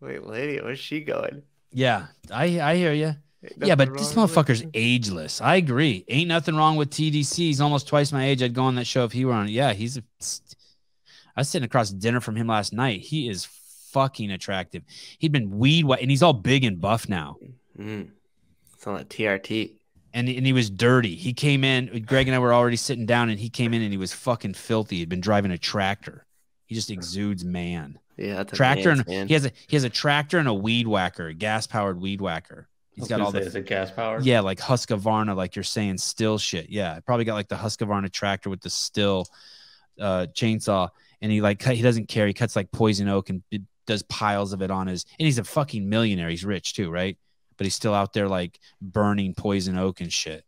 Wait, lady, where's she going? Yeah, I hear you. Yeah, but this motherfucker's ageless. I agree. Ain't nothing wrong with TDC. He's almost twice my age. I'd go on that show if he were on it. Yeah, he's a... I was sitting across dinner from him last night. He is fucking attractive. He'd been weed white, and he's all big and buff now. Mm. It's on that TRT. And he was dirty. He came in. Greg and I were already sitting down, and he came in, and he was fucking filthy. He'd been driving a tractor. He just exudes man. Yeah, that's tractor. Man's, and man. He has a tractor and a weed whacker, a gas powered weed whacker. He's got all the, is it gas powered? Yeah, like Husqvarna, like you're saying, still shit. Yeah, probably got like the Husqvarna tractor with the still chainsaw. And he doesn't care. He cuts like poison oak and does piles of it on his. And he's a fucking millionaire. He's rich too, right? But he's still out there like burning poison oak and shit.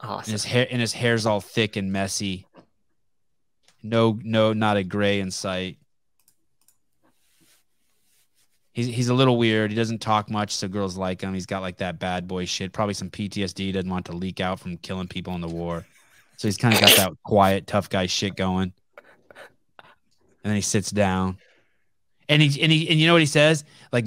Awesome. And his hair's all thick and messy. No, not a gray in sight. He's a little weird. He doesn't talk much, so girls like him. He's got like that bad boy shit. Probably some PTSD. Doesn't want to leak out from killing people in the war. So he's kind of got that quiet, tough guy shit going. And then he sits down. And you know what he says? Like,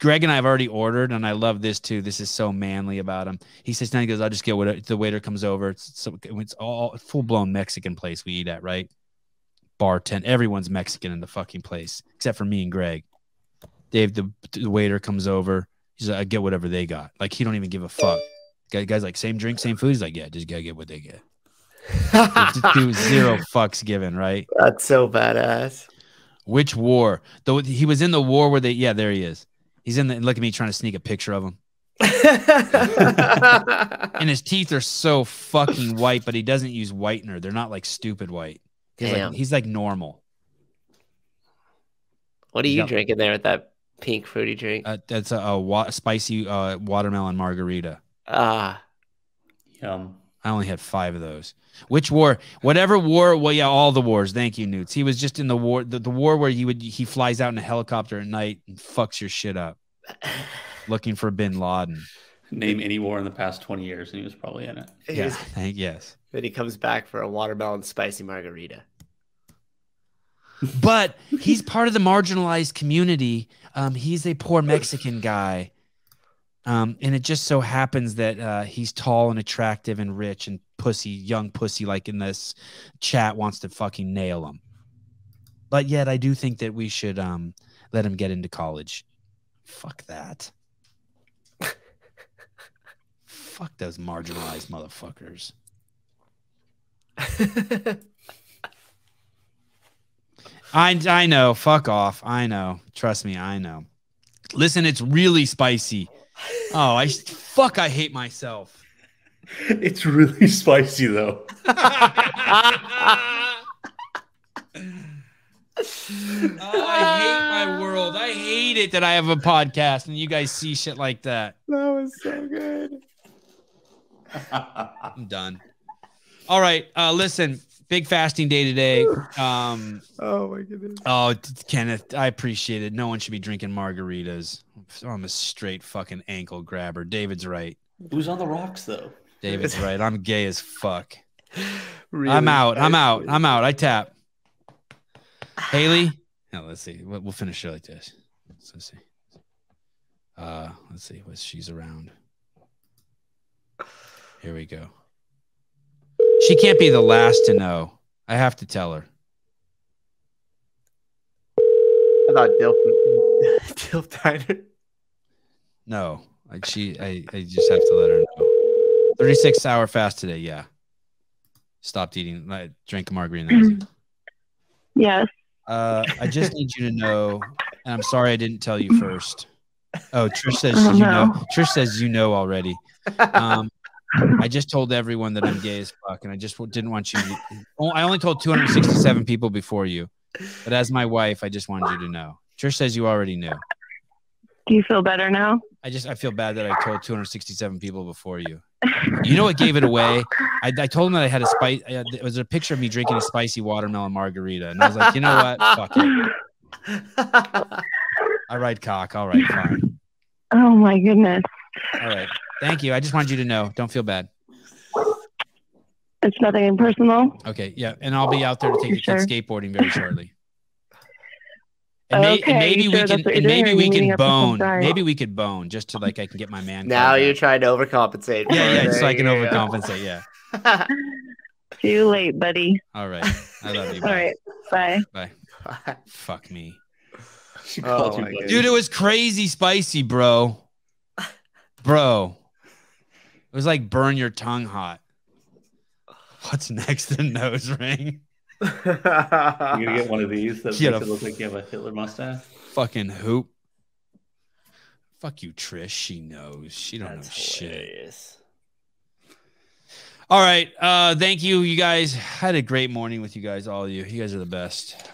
Greg and I have already ordered, and I love this too. This is so manly about him. He sits down and goes, I'll just get whatever. The waiter comes over. It's all full-blown Mexican place we eat at, right? Bartend. Everyone's Mexican in the fucking place, except for me and Greg. Dave, the waiter comes over. He's like, I get whatever they got. Like, he don't even give a fuck. Guy's like, same drink, same food. He's like, yeah, just gotta get what they get. Zero fucks given, right? That's so badass. Which war? Though he was in the war where they, yeah, there he is. He's in the, look at me trying to sneak a picture of him. And his teeth are so fucking white, but he doesn't use whitener. They're not like stupid white. He's like normal. What are you drinking there with that pink fruity drink? That's a spicy watermelon margarita. Ah, yum. I only had 5 of those. Which war? Whatever war. Well, yeah, all the wars. Thank you, Newts. He was just in the war, the war where he flies out in a helicopter at night and fucks your shit up, looking for Bin Laden. Name any war in the past 20 years, and he was probably in it. Yeah, yes. Then he comes back for a watermelon spicy margarita. But he's part of the marginalized community. He's a poor Mexican guy. And it just so happens that he's tall and attractive and rich and pussy, young pussy, like in this chat, wants to fucking nail him. But yet I do think that we should let him get into college. Fuck that. Fuck those marginalized motherfuckers. I know. Fuck off. I know. Trust me. I know. Listen, it's really spicy. Oh, I hate myself. It's really spicy though. I hate my world. I hate it that I have a podcast and you guys see shit like that. That was so good. I'm done. All right. Listen. Big fasting day today. Oh, my goodness. Oh, Kenneth, I appreciate it. No one should be drinking margaritas. I'm a straight fucking ankle grabber. David's right. Who's on the rocks, though? David's right. I'm gay as fuck. Really? I'm out. I'm out. I'm out. I tap. Haley? No, let's see. We'll finish it like this. Let's see. Let's see what she's around. Here we go. She can't be the last to know. I have to tell her. I thought Dilf Diner. No, I just have to let her know. 36-hour fast today. Yeah, stopped eating. I drank a margarita. Yes. I just need you to know, and I'm sorry I didn't tell you first. Oh, Trish says you know. Trish says you know already. I just told everyone that I'm gay as fuck, and I just didn't want you to. I only told 267 people before you, but as my wife, I just wanted you to know. Trish says you already knew. Do you feel better now? I feel bad that I told 267 people before you. You know what gave it away? I told them that I had a spice. It was a picture of me drinking a spicy watermelon margarita, and I was like, you know what? Fuck it. I ride cock. All right, fine. Oh my goodness. All right. Thank you. I just wanted you to know. Don't feel bad. It's nothing impersonal. Okay, yeah. And I'll be out there to take your kids skateboarding very shortly. And, okay, maybe we could bone just to like, I can get my man. Now you're trying to overcompensate. Yeah, yeah, so I can overcompensate. Yeah. Too late, buddy. All right. I love you. All right. Bye. Bye. Bye. Fuck me. Oh, dude, it was crazy spicy, bro. Bro. It was like burn your tongue hot. What's next? The nose ring. You're going to get one of these that makes it look like you have a Hitler mustache? Fucking hoop. Fuck you, Trish. She knows. She don't know shit. All right. Thank you, you guys. I had a great morning with you guys, all of you. You guys are the best.